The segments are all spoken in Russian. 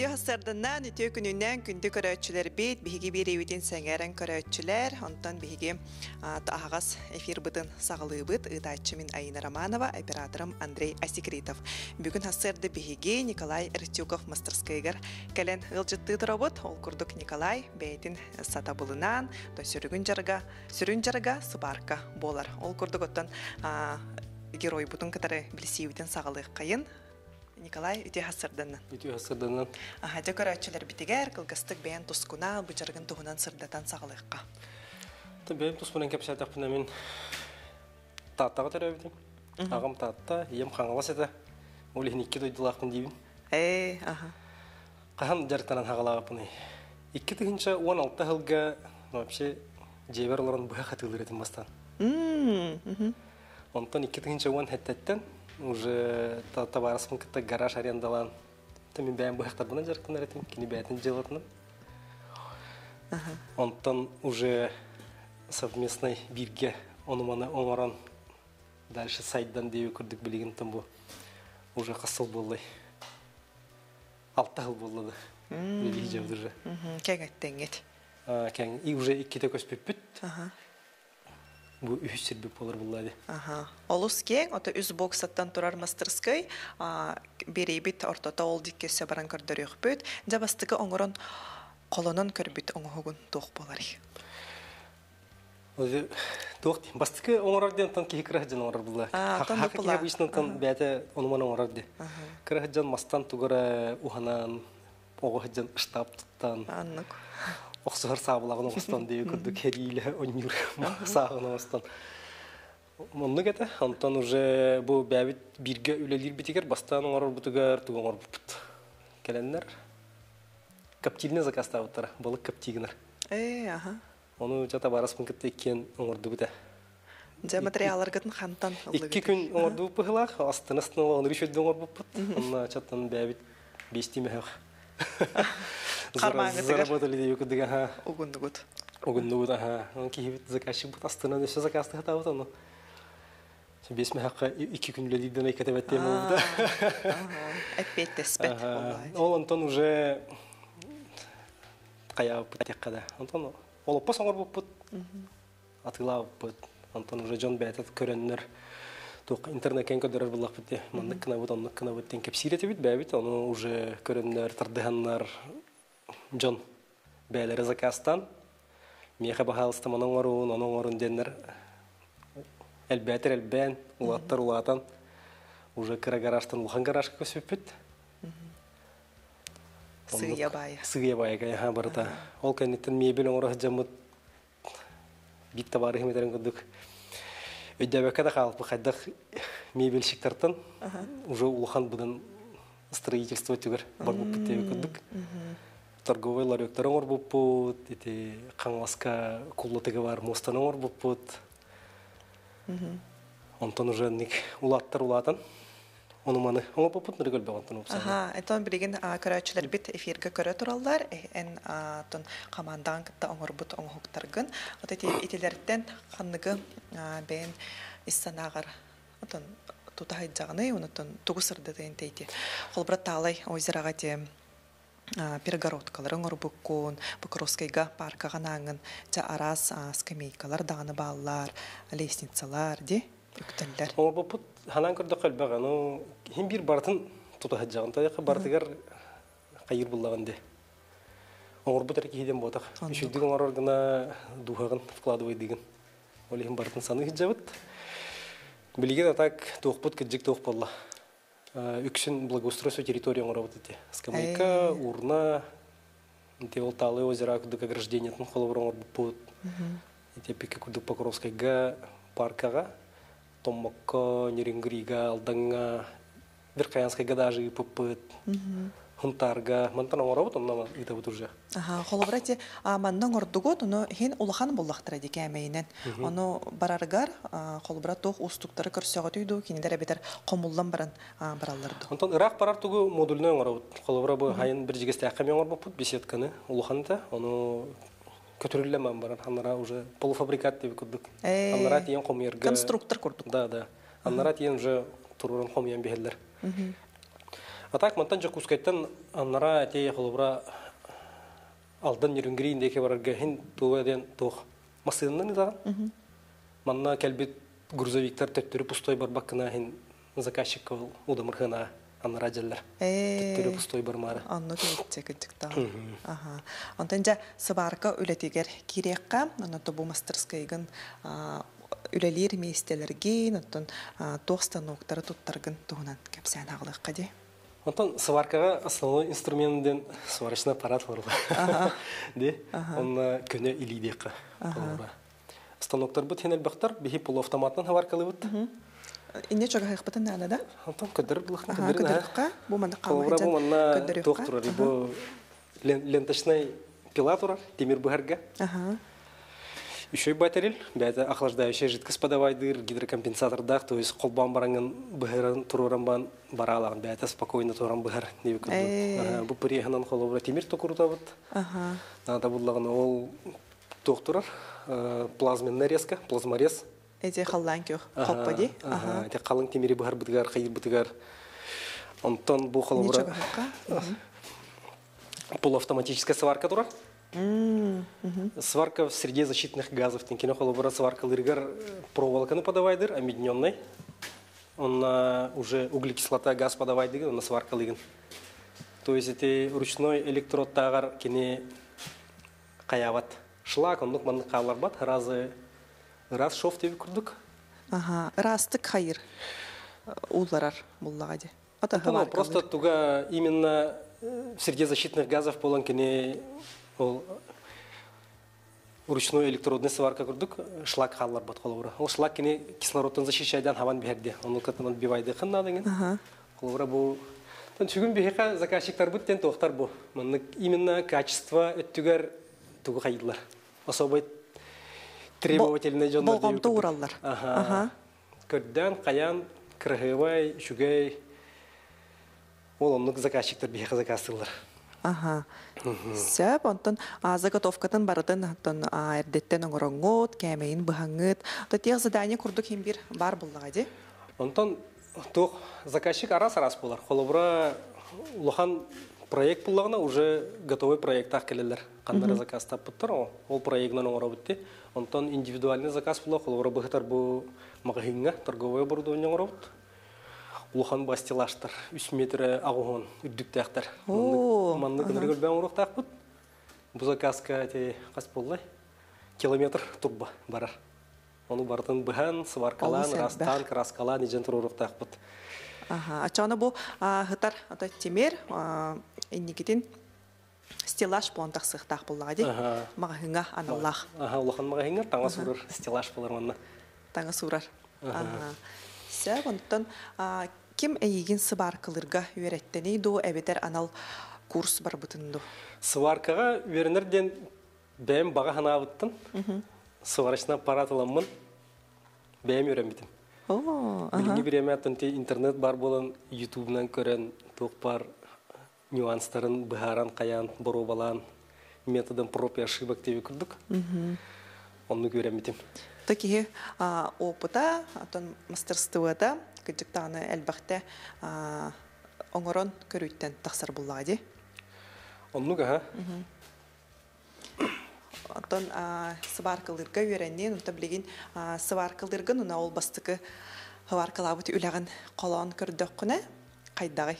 Тихасарданнан үтекүнүнөн күндү көрөчүлөр бейт биги беребитин саңаран көрөчүлөр онтон биги агас эфир бытын сагылыбыт ыдачымын Айна Романова, операторым Андрей Асекритов. Бүгүн хасырды биги Николай Эртюков мастерскайгар кален ылжытты робот ол курдук Николай бейтин сата булынан то сүрүн жарга сыбарка болар. Ол курдук оттон герой бутун катары билсиүтен сагылык кайын. Николай, үте хасырданнан. Ага, декорачылар битигер, кылгастык бейн тускуна, бычаргын тугунан сырдатан сағылыққа. Бейн тускунан кепшадақпына мен таттағы төрәбедім. Ағым татта, ем қаңылас еді. Олеген икке дойдылақпын дейбін. Аха. Қахан жарықтанан хағалағапын. Икке дегінші 16 жылға, вообще, жебер оларын бұға қатығылыр едім бастан. Онтан икке дегінші 10 хәттәттен уже товарасым кітті гараж арендалан. Мен бәйін бұяқтарбынан жарықтан әретім, кені бәйтін желатыным. Онтан уже совместный бирге оныманы оңаран дальше сайттан дейі көрдік білеген тым бұл. Уже қасыл болды. Алттағыл болды. Білі жауды уже. Кәң әттен кет? Кәң. И уже еккеті көспеп бүт. Бу үс сербеп болар болады. Олыс кең, ота үз боксаттан тұрар мастерскай, берейбіт ортата олдик кесе баран көрдер өкпөт, жабастығы оңырын қолынан көрбіт оңығын тоқ болар. Тоқ дейм, бастығы оңырар дейін тан кейі кірахджан оңырар болды. Хақы кейі бұйшынан тан бәті оныман оңырар дейін. Кірахджан мастан тұғыра ұғанан, оғыхджан ұштап тұттан. Аннық. Оқсығыр сабылағын оғыстан дейі көрді кәрейлі өнер сағын оғыстан. Мұнды кәті, антан уже бұл бәбіт бірге үлелер бітігер, бастан оңарыр бұтығар, тұғы оңарып бұт. Кәләнлер, каптиліне закаста бұттар, балық каптигінар. Оны жата бараспын кітті еккен оңарды бұта. Жа материалар күтін қантан ұлды бұта. Екі күн оңарды бұп бұғылақ, астын-астын оңар үшетті оңар заработали девку дыга. Угундугут, ага. Он кивит заказчик, будто остальное все заказы готовы там. Без мягко и кикнули лидера и катевать тему. Опять ты спать. Ол Антон уже, кая путя когда. Антон, ол после он работал, отгла пут. Антон уже Джон Бэт этот кореннер. Только интернет кенко дырар буллах пути. Маннак на вот тень капсире тебе бэбит, он уже кореннер тардеганнер. Джон, бәлері закастан, меха бағалыстым оның орын деннер, әлбәтір, улаттар, уже кіра гараштан, ұлған гарашқа көсіп бүт. Сығия байы кәйіға барыта. Ол кәнеттен мебел оңыры жамыт, бит табары хеметерін көдік. Өйдәбәкәді қалып, қайдық мебел шектартын, уже ұлған бұдан строительство түгір барбып бүттебе көдік. Торговый ларек тарангор бупут, эти кангласка куллатыгавар мостанангор бупут. Антон уже ник улаттар. Он уманы, он бупут наригольбе Антон. Ага, Антон билеген карачылар бит эфирге көрө тураллар, эн тон камандан кытта оңор бут оңуктаргын. Вот эти ителерден канныгы бен иссанагар. Антон тутагы жагыны, онтон тугусырды тентейти. Холбрат талай озерага те перегородкалар, оңырбуккун, бұқырускайға паркаға наңын, жа арас скамейкалар, дағаны баллар, лестницалар, де, үктілдер. Оңырбукпут, ханан көрді қалбаған, хен бір бартын тұтаға жағын, таяқы бартығар қайыр бұллаған де. Оңырбут әрке хеден ботақ, үшілдігі оңыр ордына дұғағын, вкладывай деген. Ол ең бартын саны жабыт. Білеген атақ тоқпут кәджік тоқ болла. Үксін благоустройство территории он работает. Скамейка, урна, теолталы озера, куда ограждение там холоброн будет. Эти пики куда Покровской га паркага, Томоко, Нерингрига, Алданга, Верхоянской га даже попыт. Хунтарга, мантан он работал на это вот уже. Ага, холобрате, а мантан гордугот, но хин улахан буллах традиция имеет. Оно бараргар, холобрат тох устуктары корсягатый до, хин дарабитер комуллам баран баралларду. Антон рах парартугу модульный он работал. Холобрабо хайн брижгестяхами он работал, беседканы, улаханта, оно которюллемам баран, ханара уже полуфабрикаты выкудук. Ханарат ян комирга. Конструктор куртук. Да. Ханарат ян уже туруран комиям беглер. А так монтанча кускайтан аннара те холобра алдан юрингрин деке варга хин туаден тох масынны да. Манна келбит грузовиктар төттүрүп пустой барбакына хин заказчик удамырхана аннара жаллар. Төттүрүп пустой бармары. Анна кеттек тикта. Ага. Онтанча сабарка үлетигер кирекка, ана тобу мастерскайгын үлелер местелерге, антон тостаноктар туттаргын тугунан кепсен агылыкка де. Антон сваркага основной инструментден сварочный аппарат барба. Де, он көне илидека барба. Станоктар бут хенел бактар, бихи полуавтоматтан сваркалы бут. Ине чага хыпытын ана да? Антон көдөрүлүк, көдөрүлүк. Бу мында калган жан. Бу мында доктор бу ленточный пилатура темир быгарга. Ага. Еще и батарель, охлаждающая жидкость подавай дыр, гидрокомпенсатор дах, то есть холбан баранган бхаран, турурамбан баралан, бята спокойно турам бхар, не выкладывают. Бупырьяганан холобра тимир то круто вот. Надо было ол доктор, плазменная резка, плазморез. Эти халланки холпади. Ага, эти халлан тимири бхар бутгар, хаир бутгар. Антон бу холобра. Полуавтоматическая сварка тура. Сварка в среде защитных газов. Тенкино холобора сварка лыргар проволока на подавайдер, объединенный. Он уже углекислота, газ подавайдер, он на сварка лыган. То есть это ручной электротагар, кине каяват шлак, он нукман каларбат, раз шофтеви курдук. Ага, раз тык хайр, уларар, муллади. Ну, просто туга именно в среде защитных газов полонкине ручной электродный сварка курдук шлак халлар батхоловра. Он шлак кине кислородтан защищает дан хаван бигерде. Он укатан отбивает дыхан надеген. Холовра бу. Тан чугун биха заказчиктар бут тен тохтар бу. Именно качество эттюгер тугу хайдлар. Особо требовательный жондар. Болгам тураллар. Ага. Кырдан каян крыгывай чугай. Оломнук заказчиктар биха заказсылар. Ага. Сәп, онтон заготовкатын барытын, онтон әрдеттен оңырыңғыт, кәмейін бұғаңыт. Тәтек задание күрдік ембір бар бұлға де? Онтон тұқ заказчик арас-арас болар. Қолыбыра ұлыған проект бұлғына уже готовый проект ақ келелер. Қандары заказ тап бұттыр, ол проектнан оңыра бұтты. Онтон индивидуальный заказ бұлға, қолыбыра бұғытар бұ мағығынға, торговая оборудование оңыра бұтты. Улхан бастилаштар, 3 метр агуон, үддіктақтар. Манны кіндіргіл бәң ұрықтақ бұд. Бұза каска қас болай, километр тұрба барар. Оны бартын бұған, сваркалан, растан, краскалан, ежентір ұрықтақ бұд. Ачаны бұл ғытар темер, еннекетін стеллаж бұлантақ сұқтақ болады. Мағағыңа аналлақ. Улхан мағағыңа таңа сұрыр стеллаж болар манна. Таңа сұрар. Онтон кем әйеген сыбаркалырға үйреттенейді, әбетер анал курс бар бұтынды? Сыбаркаға үйренерден бәйім баға ғана бұттын, сыварашына паратыламын, бәйім үйренбетін. Білінгі біреме әттінте интернет бар болын, ютубынан көрін, тоқпар нюанстарын, бұғаран, қаян, бұробалан, методын пропия шыбак теве күрдік, онны үйренбетін. Такие опыта, мастерствода, кадиктаны элбахте, оңорон көрүттен тахсар буллади. Оннуга, Антон сабаркалырга үйренен, табилген сабаркалырга, уна ол бастыкы хаваркалабыт үлеген калаан көрдөккүнө кайдагы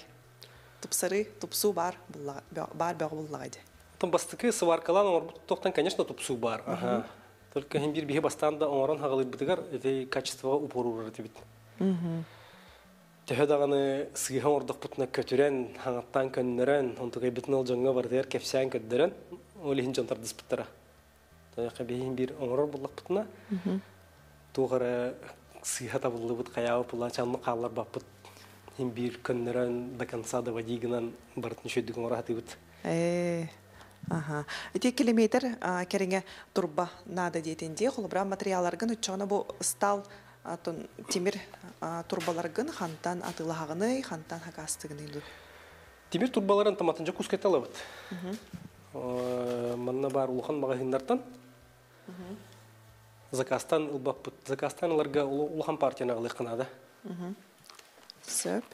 тупсары, тупсу бар буллади. Антон бастыкы сабаркалан оңорбут токтан, конечно, тупсу бар. Только химбир бихе бастанда оңаран хағалыр бітігар, әдей качествоға упору өрді біт. Тәхедағаны сығыған ордық бұтына көтірен, хаңаттан көнінерен, онтығай бітін ол жаңға бардығар кәпсәйін көтдерен, олеген жонтардыз бұттыра. Тәйіқі бейін бір оңарар бұллақ бұтына, туғары сығыға табылды бұт, қаяу бұлан, чанны қалар бап бұт, химбир көнінерен, бакансады вадигынан бардын шөйдік оңараты бұт. Ага. Эти километр керенге турба надо дейтенде, холобра материаларгын учаны бу стал темир турбаларгын хантан атылағыны, хантан хакастығыны ду. Темир турбаларын таматынжа кускайталы бұд. Манна бар улухан мағағындартан, Закастан ұлбап бұд. Закастан ұларға улухан партияна ғылыққынады. Сөп.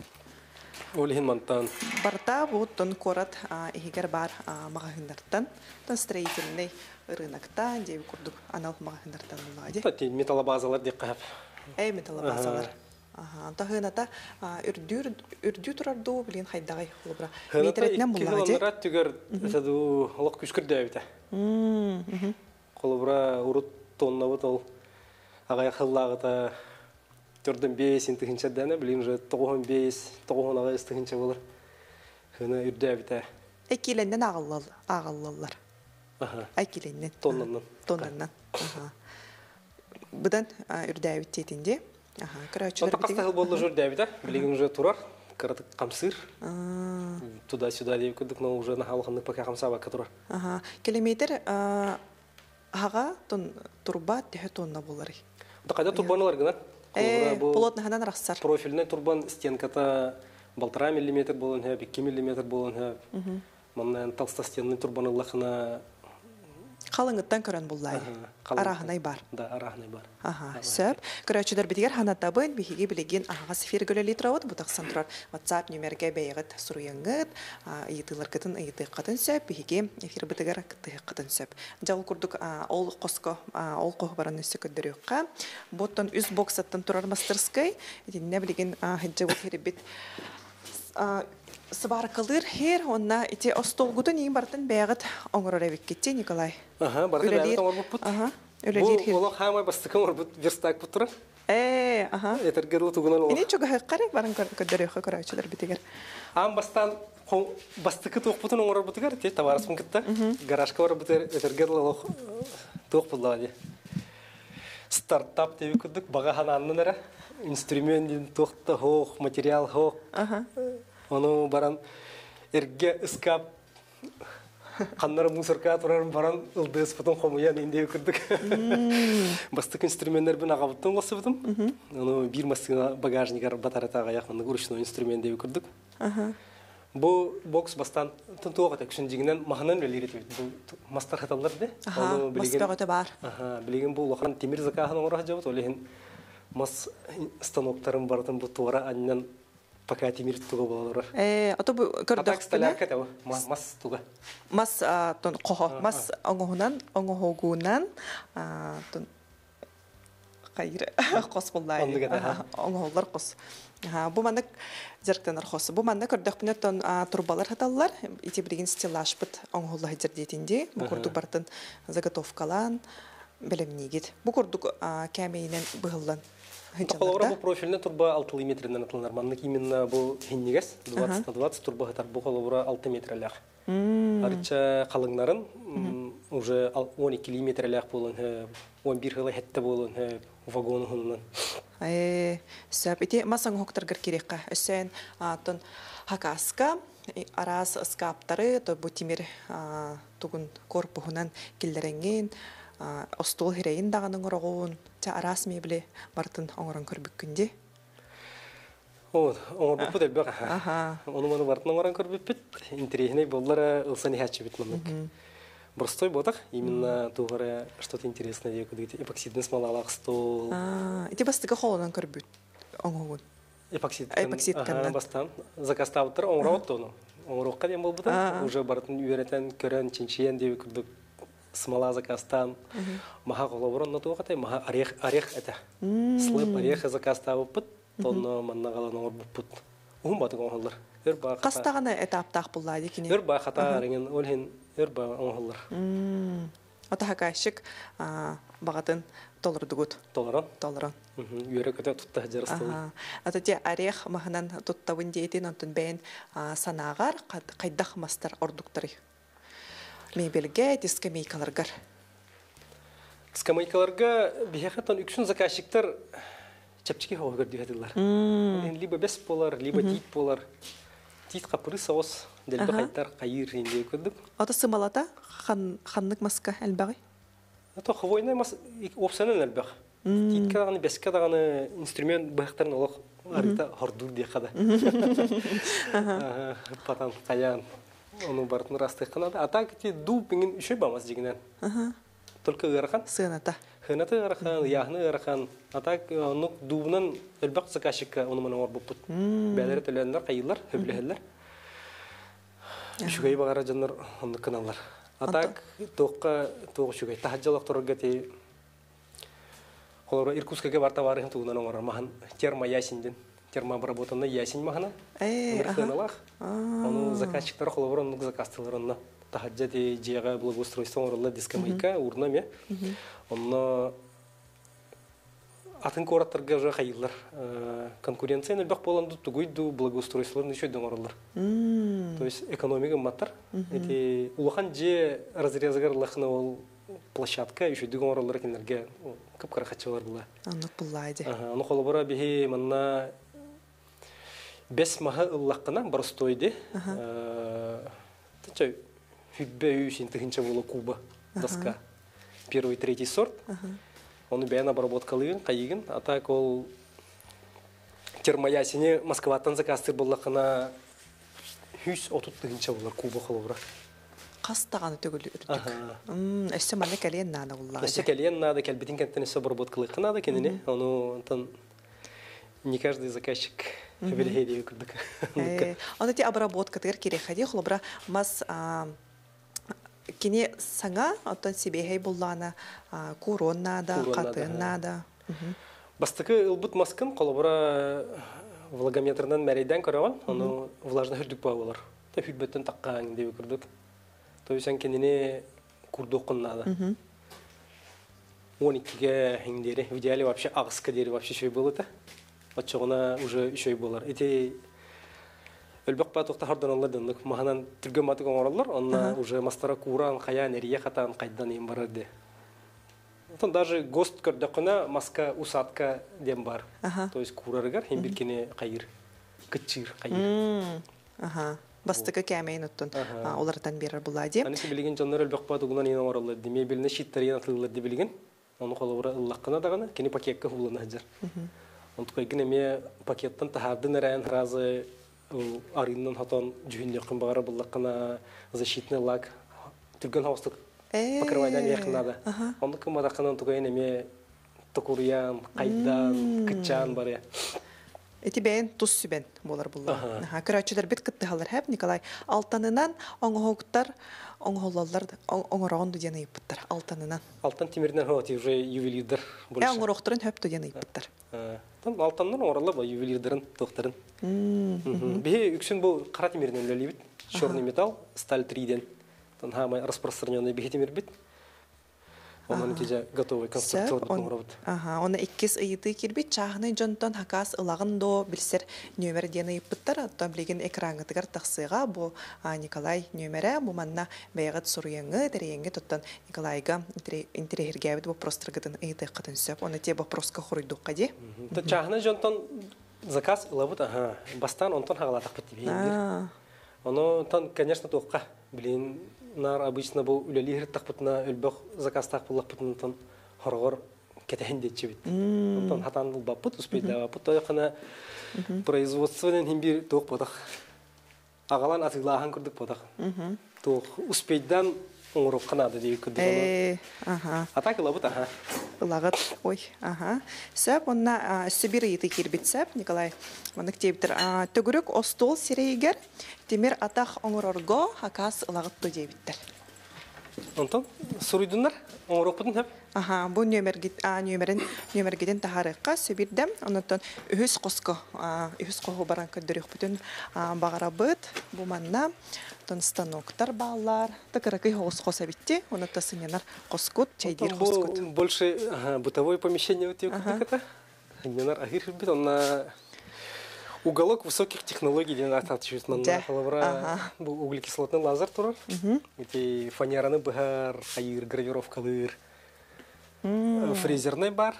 Барта вот он корот игербар магазинартан, на строительный рынок та, где выкурдук анал магазинартан улади. Тати металлобазалар дикап. Эй металлобазалар. Ага, то хена та урдюрду блин хайдай лобра. Метрет не мулади. Хена та тюгер саду лак кускердевита. Лобра урут тонна вотол, ага я хллагата. Тордом бейс, интегринчат дана, блин же тогом бейс, тогом ага истегринчавалар, хена юрдевита. Экиленнен агаллал, агаллаллар. Ага. Экиленнен. Тоннаннан. Тоннаннан. Ага. Бдан юрдевит тетинде. Ага. Короче. Вот так стал был юрдевита, блин же турар, карат камсир. Туда-сюда девку докно уже на халханных пока камсава катура. Ага. Километр ага тон турба тихо тонна булари. Так когда турбан ларгнат? Полотная нарастар. Профильный турбан стенка-то 1,5 миллиметра была, 5 миллиметр была. Манная толстостенный турбан лахна. Халанга танкаран буллай. Арахнай бар. Да, арахнай бар. Ага, сэр. Короче, дарбитигар хана табын бихиги билигин ага сфер гөлі литра от, бұтақ сантрар WhatsApp нөмерге бәйгіт сұруяңғыт, етілер кітін, еті қатын сөп, бихиги эфир бітігар кітігі қатын сөп. Жауыл күрдік ол қосқы, ол қоғы баран өсі көддері өққа. Бұттан үз боксаттан тұрар мастерскай, етіне білігін хеджі бұл хері біт. Сваркалыр хер, онна эти остолгуды нең бартын бәғыт оңырырайвек кетте, Николай. Ага, бартын бәғыт оңырып бұт. Ага, өлелер хер. Олақ хамай бастықым орбыт верстак бұттыры. Ага. Етергер ұтығынан олақ. Ене чөгі қаққарай барын көддері өқі көрайчылар бітігер. Ам бастан бастықы тұқ бұтын оңырып бұтығар, те таварыспын кетті. Гарашқа орып бұтығар, етергер олақ тұқ бұтылады. Стартап теві күдік, баға хананын әрі. Инструмент тұқты хоқ, материал хоқ. Оно баран эрге искап каннар мусорка турарым баран ылдыс потом хомуян индей кырдык. Бастык инструменттер бен агабыттан кылсыбытым. Оно бир мастыгына багажникар батаратага яхманды уручной инструмент деп кырдык. Бу бокс бастан тынтуга текшин дигинен маханан белери деп мастар хаталар де. Оно билеген. Мастарга бар. Ага, билеген бу улахан темир закахын орага жабыт, олеген мас станоктарын бардын бу тора аннан пока темир туга болалар. А то бу көрдік столярка тау, мас туга. Мас тон қоға, мас оңғығынан, тон қайыр қос болдайын. Оңғығылар қос. Бу маңда жәріктен арқосы. Бу маңда көрдік бұны тон турбалар хаталар, ете бірген стелаж бұд оңғығылар жердетінде. Бу көрдік бартын заготовкалан, білімнегет. Бу көрдік кәмейінен бұғылдан. Холора был профильный турба 6 метринен атылнар. Маннык именно был хеннигес 20 на 20 турба гатар бу холора 6 метрелях. Арча халыңнарын уже 12 метрелях болын, 11 хылы хетте болын вагоны хыннан. Сөп ете масаң хоқтаргар керекқа. Өсен атын хакаска арас скаптары то бу темир тугун корпухынан келдеренген. Остол хирейін дағаның ұрағуын, тя арас мейбілі бартын оңырын көрбіккінде? Оңыр бұппы деп бәға. Оныманы бартын оңырын көрбіппіт, интерейіне болдары ұлсаны хәтші бітмамық. Бұрстой бодақ, именно туғары что-то интересное деку дейді. Эпоксидный смалалақ стол. Эте бастығы қолынан көрбіт оңығын? Эпоксидканнан. Бастан. Закастауыттыр оңырауыттығын. Оңырауыққа дем бол бұдан. Уже бартын үйеретін, көрен, ченчиен деп көрдік. Смола закастан, маха колоброн на туготай, маха орех это, слып ореха закастау пут, тонно маннагала нор пут, умбату гонглар. Кастагана этап тах пуллади кини. Ирба хата реген олхин ирба гонглар. Отахакашик богатын толру дугут. Толран. Юрек это тут тахджерстан. А то те орех махнан тут тавиндети нантун бен санагар кайдах мастер ордуктори. Мебелге, скамейкаларгар. Скамейкаларга бихахатан үкшін заказчиктар чапчики хауа көрдігадылар. Либо бес болар, либо тит болар. Тит қапыры сауыз, дәлбі қайттар қайыр ренде көрдік. Ата сымалата ханнық маска әлбәғи? Ата хвойна опсанын әлбәғ. Тит кадағаны, бес кадағаны инструмент бәқтарын олық арыта хордур де қада. Патан, қаян. Ону бартын растыққанады. А так, ду пенген үші бамаз дегінен. Только ғырған. Сығаната. Хенаты архан, яхны архан, а так ну дубнан эльбак закашика он уманор бупут. Белер телендер кайлер, хеблехлер. Шугай багара жанр он каналлар. А так только шугай. Тахджалак торгати. Холора иркутская вартавары хм туда номер махан. Терма ясиндин, терма обработанная ясинь махана. Умерханалах. Он заказчик тор холора он закастил ронна. Тахаджати джега благоустройство урла дискамайка урнами. Он атын коротор гажа хайлер конкуренция на бях поланду тугуйду благоустройство еще домарлар. То есть экономика матер. Эти улахан же разрезгар лахнал площадка еще домарлар кинергия как карахачевар была. Оно пладе. Ага, оно холобора биги манна без мага лахкана барстоиде. Ты че фибеюсин ты хинчавола куба доска. Первый, третий сорт. Он убегает обработка лыжин, каигин, а так ол термоясине Москва там закастер была на хюс отут тынча была куба холовра. Кастан ты говоришь? Ага. А что мне колен надо улад? А что колен надо, коль бединка это не обработка лыжин надо, кинули, оно там не каждый заказчик выбирает как. А эти обработка тырки реходи холовра мас кине сага оттан себе хей буллана курон надо, катын надо. Бастыкы улбут маскын колобра влагометрдан мәрейдән караган, аны влажный һөрдүк бабалар. Та фитбеттен таккан дип күрдүк. То есть ан кинене курдукын надо. 12-ге хиндери, идеале вообще агыска дери вообще шөй булды. Отчогына уже шөй булар. Эти Эльбакпа тохта харданлардан, маханан тиргематик амарлар, он уже мастера куран, хаян, риехатан, кайдан им бараде. Там даже гост кардакона маска усадка дембар, то есть кураргар, имбиркине кайир, качир кайир. Ага. Бастыка кәмей нуттан, олардан бирар булади. Аны сибилген жаннар эльбакпа тугунан ин амарларди, мебелне шиттарен атлыларди билген, оны холовра иллаккана дагана, кини пакетка хулана хажар. Он тукайгине ме пакеттан тахардын райан разы арыннан хатан жүннеқын бағара бұллақына защитный лак түрген хауыстық покрывайдан яқындады. Онды кім адақынан тұғайын әме тұқыриян, қайдан, күтчан бары. Эти бәйін тұз сүбен болар бұлла. Күрәтшілер бет күтті қалар әп, Николай. Алтанынан оңғығықтар, оңғығылалар, оңғырағын дүдені епіттір. Алтанынан. Алтан темірден ғалаты уже ювелирдер. Оңғырақтырын әп дүдені епіттір. Алтаннан оралла ба ювелирдерін, тоқтырын. Бе үксін бұл қара темірден өлі бет. Черный металл, сталь 3-ден. Хамай распространенный бе темір бет. Оның нәтиже готовый конструкторды қоңырауды. Оны еккес ұйыты келбет, чағыны жонтан хақас ұлағын до білсер нөмір дені епіттір. Аттан білеген экрангытығыр тақсыға бұл Николай нөмірі. Бұл манна бәйғат сұруеңі, дәреңі тұттан Николайға интерегергәуді бұл простырғыдың ұйыты қытын сөп. Оны те бұл простқа құрыйдуққа де. Чағыны жонтан заказ ұлабыд, бастан онтан хағалатық бітті. Оно тан, конечно, тоққа. Блин, нар обычно был улелигер тахпутна, улбах заказ тахпулах путна тан хоргор кетендечи бит. Тан хатан улбапут успеть дава. Пут тоякана производственный имбир тох подах. Агалан атилахан курдик подах. Тох успеть дан унгров канада дивик курдик. А так и лабут аха. Лагат, ой, ага. Сеп, он на Сибири ты кирбит сеп, Николай, он активитер. Тогурюк остол сирейгер, темир атах онгорго, акас лагат тодевитер. Антон, суридунар, онгорпутнер. Ага, бун нюмергиден тахарека Сибирдем, он антон юскоско баранка дурюхпутун багарабыт, буманна, тон станок тарбалар, такараки хоскосабитти, он антон синенар хоскут, чайдир хоскут. Больше бытовое помещение у тебя какое-то? Синенар агирбит, он на уголок высоких технологий, где на холовра углекислотный лазер тура, эти фанераны багар, хаир гравировка лыр. Фрезерный бар,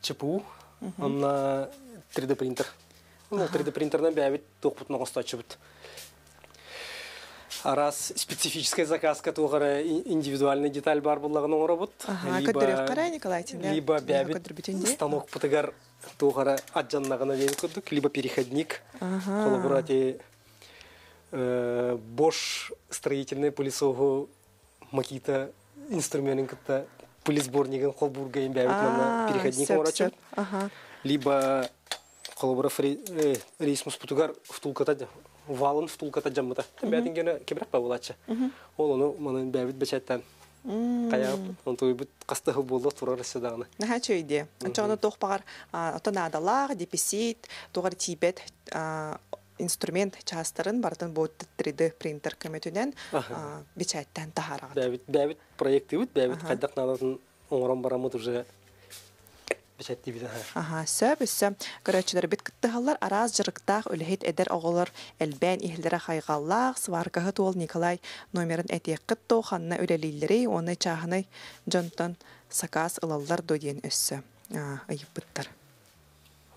ЧПУ, он на 3D принтер. Ну, 3D принтер набивает, только на устачивает. А раз специфическая заказка, то индивидуальная деталь бар была на работ. Либо бивает станок потягар, то отдельно новинку, либо переходник, коллаборати Bosch строительные пылесоги, макита инструментинг-то. пылесборником холбурга им бьют переходник ворочат, либо холбура рейсмус потугар втулката валон втулката джаммата. Бьятингена кибрат павлача. Олону манен бьют бечеттан. Кая он то и будет кастаху болла турар седана. Нахе что идея? Анчону тох пар, ото надо лаг, деписит, тугар тибет. Инструмент частарын бартын бот 3D принтер көмөтүнөн бичаттан тахарат. Бэбит проекти бут, бэбит кайдак надатын оңром барамыт уже бичатти бита. Аха, сөбүсө. Көрөчүлөр бит кыттыгаллар араз жырыктак өлөйт эдер оголор, элбен ихлдере хайгаллак, сваркага тол Николай номерин этек кыттоо ханна өлөлүйлери, оны чагыны жонтон сакас ылаллар доден өссө. Айыптар.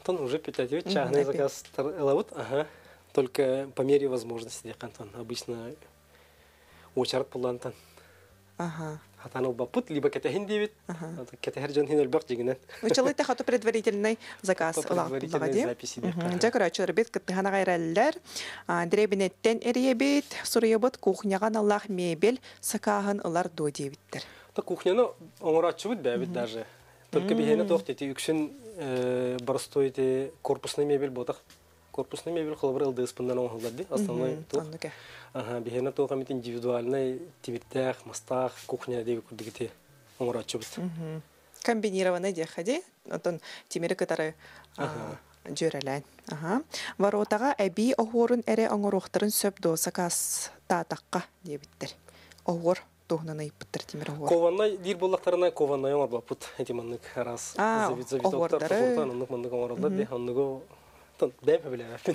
Тон уже пятативет чагыны заказ ылабыт. Аха. Только по мере возможности, Антон. Обычно очерт полантан. Ага. Хатанул бапут, либо кетехиндивит, кетехерджанхинул бахтигинет. Учили это хату предварительный заказ. Предварительные записи. Дякую, что ребят, кетеханагай реллер, дребинет тен ребят, сурьебот кухня ганалах мебель, сакахан лар до девиттер. Та кухня, ну, он рачует девит даже. Только бегина тохте, ты укшин барстоите корпусный мебель ботах. Корпусный мебель холбрал до испанного холоды, основной тур. Ага, бегина тур комит индивидуальный, тивитех, мастах, кухня, девику дигите, умрачубит. Комбинированный деходи, а то тимиры, которые жюрелен. Ага. Воротага эби огорун эре огорохтерн сөп до сакас татакка девиттер. Огор тухнанай путтер тимир огор. Кованай дирбуллахтарнай кованай омарбапут этиманнык раз. А, огордары. Аннык маннык омарлады, анныго Дай побелевать.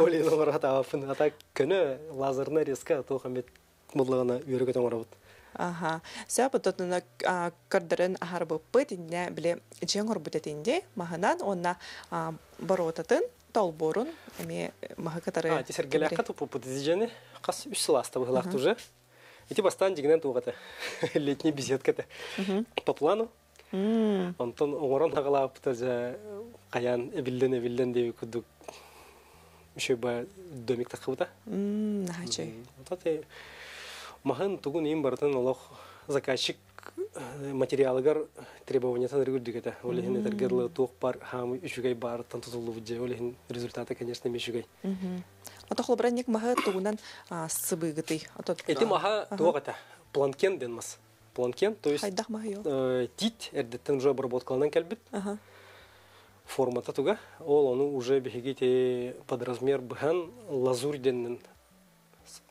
Оли номерата, а так кене лазерная резка, то хамит мудлана юрика там работ. Ага. Все потому на кардерен харбо пыти не бле чего работает инде, маханан он на боротатын толборун, ими махакатары. А, ты сергеляка то попутизижены, кас ушласта выглядит уже. И типа стан дигнет угата летний беседка-то по плану. Антон уморон наглая птаза каян эвиллен девик удук еще бы домик так хута. Нахачей. Вот это махан тугун им братан Аллах заказчик материалгар требования тан регулирует. Олехин это герло тух пар хам ишугай бар тан тузулу вдже. Олехин результаты конечно мишугай. А то хлопранник маха тугунан сбыгатый. Эти маха тугата планкен денмас. Планкен, то есть тит, это уже обработка на кальбит, форма татуга, ол оно уже бегите под размер бхан лазурденен,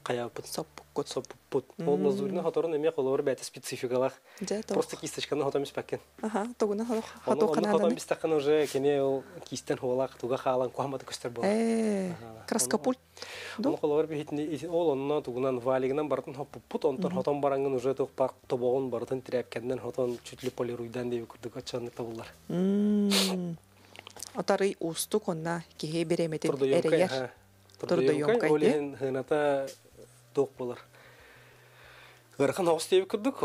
кая под саппут, он лазурный, который имеет колор бета спецификалах, просто кисточка на готовом испеке. Ага, тогда на готовом испеке уже кенео кистен холах, туга халан куама такостебол. Краскапуль. Он холор бегит не, он на тогда на валигнам бартон хаппут, он тор готовом баранган уже тох пак тобаон бартон трепкенен готовом чуть ли полируйдан девику докачан это буллар. А тарый устук он на кихе беременный. Трудоемкая. Трудоемкая. Олен это тох буллар. Гархан Хаустеев курдук,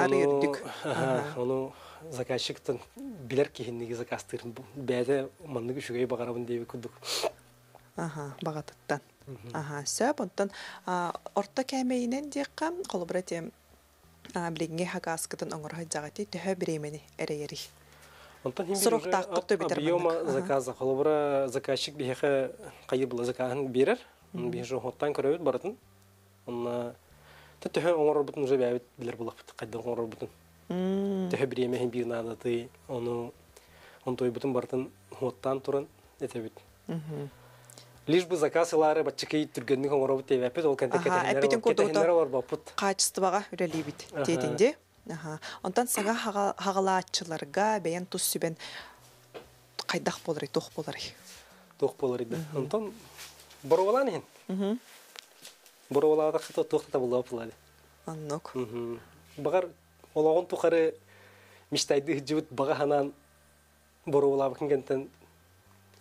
он заказчик там билерки хинники заказтыр, беде маннык шугай багаравын деви курдук. Ага, багаттан. Ага, все, понтан. Орта кемейнен дикка, колобрате, блинге хагаскатан онгорхат загати, тюхе бремени эрери. Срохтак курту битерманнык. Объема заказа, колобра заказчик бихе кайыбла закахан бирер, бихе хоттан көрөйт баратын, он Тетеха он работал уже бьет для работы, когда он работал. Тетеха бремя им бил надо, ты он то и потом бартан вот там туран это бит. Лишь бы заказ и лары, бачки и тургенник он работает, опять только это кетенеров. Качество релибит, тетенде. Он там сага хагалачиларга, бьян тусибен кайдах полари, тох полари. Тох полари, да. Он там бороваланин. Буровала тахта тохта булла плали. Аннок. Багар олагон тухары миштайды жут багаханан буровала бакынгентен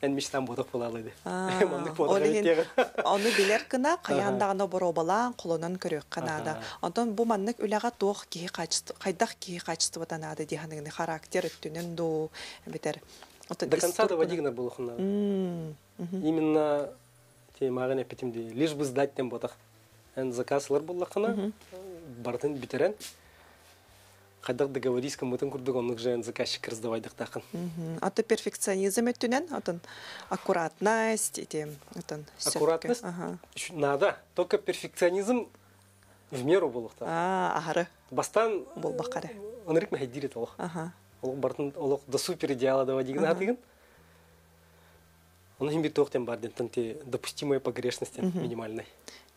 эн миштан бодох булалайды. Аны билер кына каяндагына буровала кулонан көрөк канада. Антон бу маннык үлага тох ки кайдах ки качтыбатан ады дигенин характер өттүнөн до бетер. До конца до вадигна булу хна. Именно Магане пятимди, лишь бы сдать тем ботах. Заказ лар был лакана, бартен битерен. хайдар договорись, кому там курдугонных же заказчик раздавай дахтахан. А то перфекционизм это не, а то аккуратность эти, аккуратность. Надо, только перфекционизм в меру был. Агара. Бастан. Был бахаре. Он рик махидирит олох. Олох бартн олох до супер идеала доводить на тыгн. Он имеет только тем барден, там те допустимые погрешности минимальные.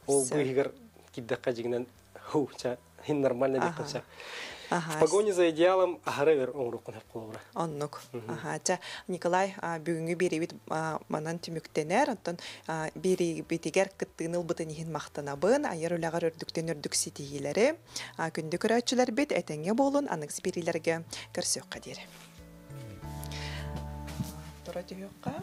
Ол быгар киддака дигнен. Ху, ча, хин нормально дикнется. В погоне за идеалом агравер он руку не вкладывает. Он ног. Ага, Николай, бюнгю берет мананти мюктенер, он берет битигер катынул бутанихин махтанабын, а ярулягар дуктенер дукситигилере, а кундукарачилер бит, этенге болон, а наксбирилерге карсюкадире. Торатиюка.